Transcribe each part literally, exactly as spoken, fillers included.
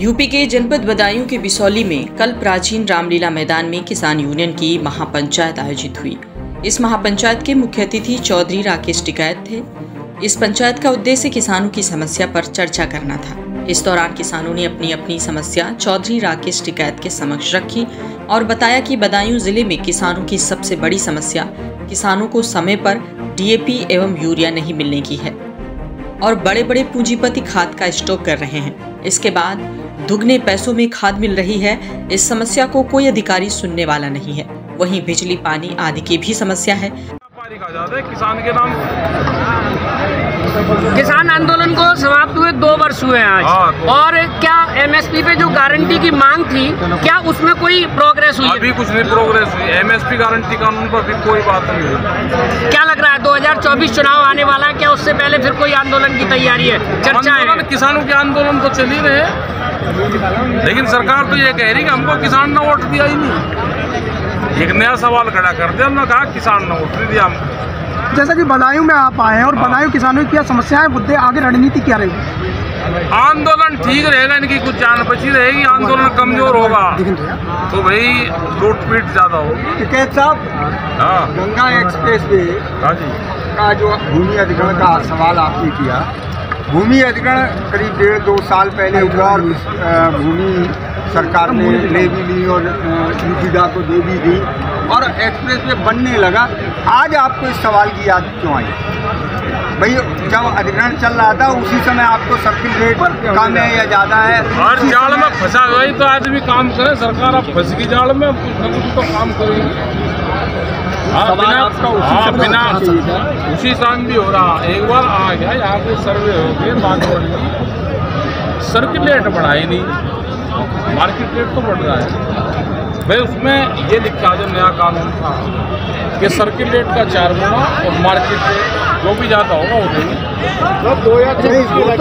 UP के जनपद बदायूं के बिसौली में कल प्राचीन रामलीला मैदान में किसान यूनियन की महापंचायत आयोजित हुई। इस महापंचायत के मुख्य अतिथि चौधरी राकेश टिकैत थे। इस पंचायत का उद्देश्य किसानों की समस्या पर चर्चा करना था। इस दौरान किसानों ने अपनी अपनी समस्या चौधरी राकेश टिकैत के समक्ष रखी और बताया कि बदायूं जिले में किसानों की सबसे बड़ी समस्या किसानों को समय पर डी ए पी एवं यूरिया नहीं मिलने की है और बड़े बड़े पूंजीपति खाद का स्टॉक कर रहे हैं। इसके बाद दुगने पैसों में खाद मिल रही है। इस समस्या को कोई अधिकारी सुनने वाला नहीं है। वहीं बिजली पानी आदि की भी समस्या है। किसान के नाम किसान आंदोलन को समाप्त हुए दो वर्ष हुए हैं आज। और क्या एम एस पी पे जो गारंटी की मांग थी, क्या उसमें कोई प्रोग्रेस हुई? अभी कुछ नहीं प्रोग्रेस हुई। एम एस पी गारंटी कानून पर भी कोई बात नहीं हुई। क्या लग रहा है दो हज़ार चौबीस चुनाव आने वाला है, क्या उससे पहले फिर कोई आंदोलन की तैयारी है, चर्चा है? किसानों के आंदोलन तो चल ही रहे, लेकिन सरकार तो ये कह रही कि हमको किसान ने वोट दिया ही नहीं। एक नया सवाल खड़ा करते, हमने कहा किसान ने वोट नहीं दिया हमको। जैसा कि बदायूं में आप आए हैं और बदायूं किसानों की क्या समस्याएं, मुद्दे, आगे रणनीति क्या रहेगी? आंदोलन ठीक रहेगा, इनकी कुछ जान बची रहेगी। आंदोलन कमजोर होगा तो भाई लूट पीट ज्यादा होगी। टिकैत साहब, गंगा एक्सप्रेस वे का जो भूमि अधिग्रहण का सवाल आपने किया, भूमि अधिग्रहण करीब डेढ़ दो साल पहले हुआ और भूमि सरकार ने ले भी ली और यूपीडा को दे भी दी और एक्सप्रेस वे बनने लगा। आज आपको इस सवाल की याद क्यों आई? भाई जब अधिग्रहण चल रहा था उसी समय आपको सर्किल रेट कम है या ज़्यादा है और जाल में फंसा गई तो आदमी काम करे। सरकार अब फंस गई जाल में, कुछ न कुछ तो काम करेगी। बिना उसी शाम भी हो रहा। एक बार आ गया यहाँ पे सर्वे हो गए, बात बढ़ गई, सर्किल रेट बढ़ा ही नहीं, मार्केट रेट तो बढ़ रहा है भाई। उसमें ये लिखा जो नया कानून था कि सर्किल रेट का चार गुना और मार्केट रेट जो भी जाता होगा वो नहीं। दो या तेईस तो हो गया,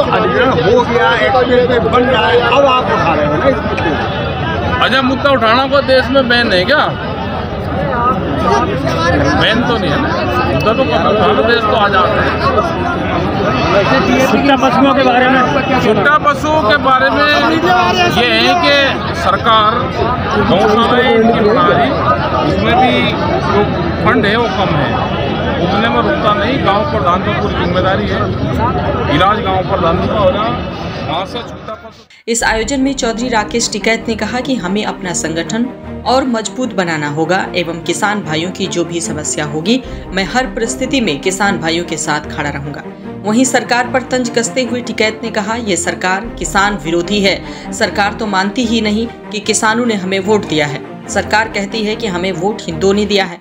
एक बन रहा है, अब आप उठा रहे हो ना। अच्छा, मुद्दा उठाना को देश में बैन है क्या? बैन तो नहीं है ना, तो बांग्लादेश तो आजाद है। छुट्टा पशुओं के बारे में छुट्टा पशुओं के बारे में ये है कि सरकार गौशालाएँ इनकी बना रही, उसमें भी जो फंड है वो कम है, उतने में रुकता नहीं। गांव प्रधानों की जिम्मेदारी है, इलाज गांव प्रधानों का हो रहा। इस आयोजन में चौधरी राकेश टिकैत ने कहा कि हमें अपना संगठन और मजबूत बनाना होगा एवं किसान भाइयों की जो भी समस्या होगी मैं हर परिस्थिति में किसान भाइयों के साथ खड़ा रहूंगा। वहीं सरकार पर तंज कसते हुए टिकैत ने कहा यह सरकार किसान विरोधी है। सरकार तो मानती ही नहीं कि किसानों ने हमें वोट दिया है। सरकार कहती है कि हमें वोट हिंदुओं ने दिया है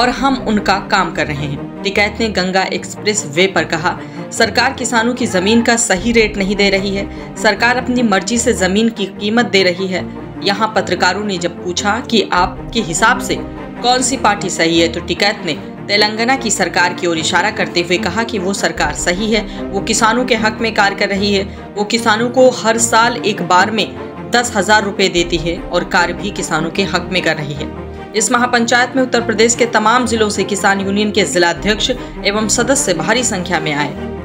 और हम उनका काम कर रहे हैं। टिकैत ने गंगा एक्सप्रेस वे पर कहा सरकार किसानों की जमीन का सही रेट नहीं दे रही है। सरकार अपनी मर्जी से जमीन की कीमत दे रही है। यहाँ पत्रकारों ने जब पूछा कि आपके हिसाब से कौन सी पार्टी सही है तो टिकैत ने तेलंगाना की सरकार की ओर इशारा करते हुए कहा कि वो सरकार सही है, वो किसानों के हक में कार्य कर रही है, वो किसानों को हर साल एक बार में दस हजार रुपये देती है और कार्य भी किसानों के हक में कर रही है। इस महापंचायत में उत्तर प्रदेश के तमाम जिलों से किसान यूनियन के जिलाध्यक्ष एवं सदस्य भारी संख्या में आए।